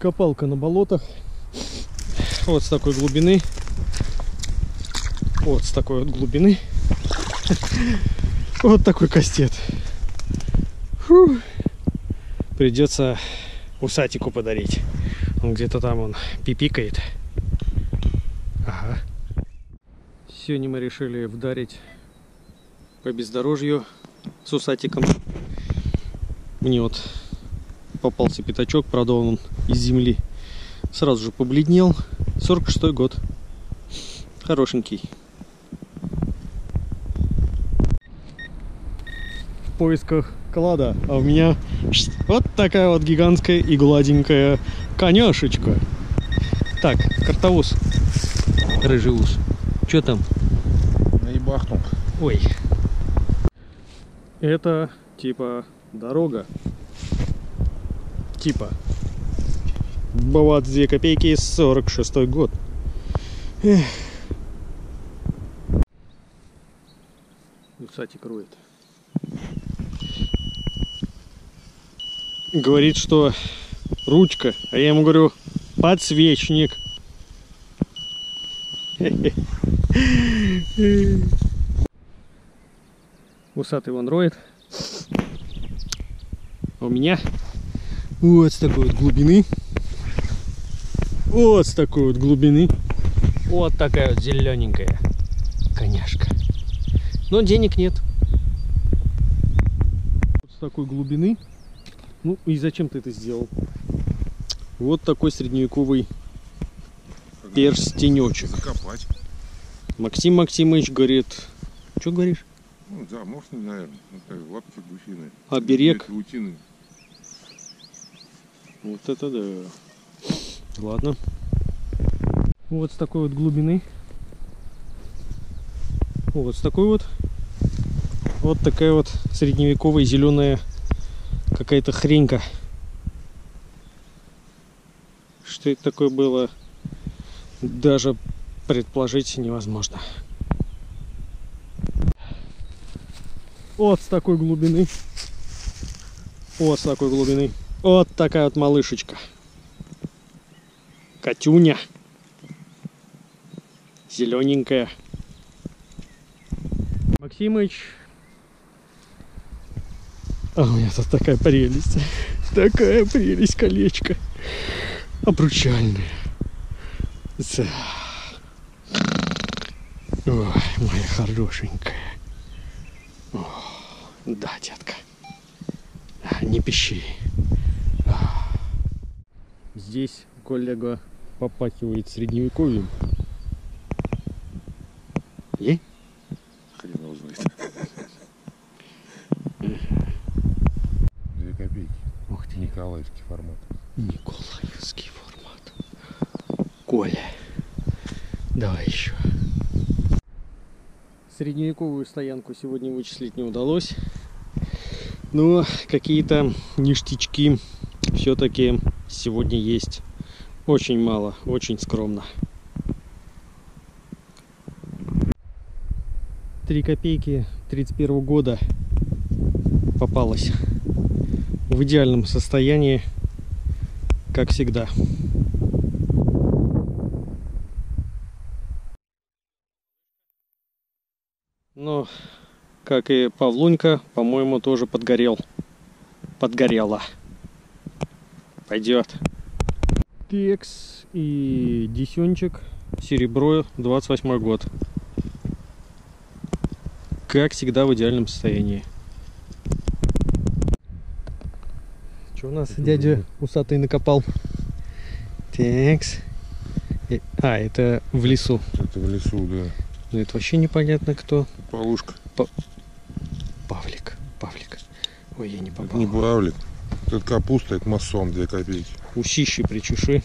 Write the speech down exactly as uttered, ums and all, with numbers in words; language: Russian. Копалка на болотах. Вот с такой глубины. Вот с такой вот глубины. Вот такой кастет. Фу. Придется усатику подарить. Он где-то там он пипикает. Ага. Сегодня мы решили вдарить по бездорожью с усатиком. Мне вот попался пятачок, правда он из земли. Сразу же побледнел. сорок шестой год. Хорошенький. В поисках клада. А у меня вот такая вот гигантская и гладенькая коняшечка. Так, картовуз. Рыжий ус. Что там? Наебахнул. Ой. Это типа дорога. Типа. Бывает две копейки, сорок шестой год. Эх. Усатик роет. Говорит, что ручка, а я ему говорю, подсвечник. Усатый вон роет. А у меня вот с такой вот глубины. Вот с такой вот глубины. Вот такая вот зелененькая коняшка. Но денег нет. Вот с такой глубины. Ну и зачем ты это сделал? Вот такой средневековый перстенечек. Закопать. Максим Максимович говорит... Что говоришь? Ну да, можно, наверное. Вот лапки гусиные. Оберег. Утины. Вот это да. Ладно. Вот с такой вот глубины. Вот с такой вот. Вот такая вот средневековая зеленая какая-то хренька. Что это такое было, даже предположить невозможно. Вот с такой глубины. Вот с такой глубины. Вот такая вот малышечка. Катюня. Зелененькая. Максимыч. А у меня тут такая прелесть. Такая прелесть, колечко. Обручальное. За. Ой, моя хорошенькая. О, да, детка. Не пищи. Здесь коллега попахивает средневековьем. Е? Хрен его знает. Две копейки. Ух ты. Николаевский формат. Николаевский формат. Коля. Давай еще. Средневековую стоянку сегодня вычислить не удалось. Но какие-то ништячки все-таки сегодня есть. Очень мало, очень скромно. Три копейки тридцать первого года попалась. В идеальном состоянии, как всегда. Но, как и Павлунька, по-моему, тоже подгорел. Подгорела. Пойдет. Текс и десенчик. Серебро, двадцать восьмой год. Как всегда, в идеальном состоянии. Что у нас дядя усатый накопал? Текс. А, это в лесу. Это в лесу, да. Ну это вообще непонятно кто. Павлушка. Па... Павлик. Павлик. Ой, я не попал. Это не Павлик. Это капуста, это масон, две копейки. Усищи причеши.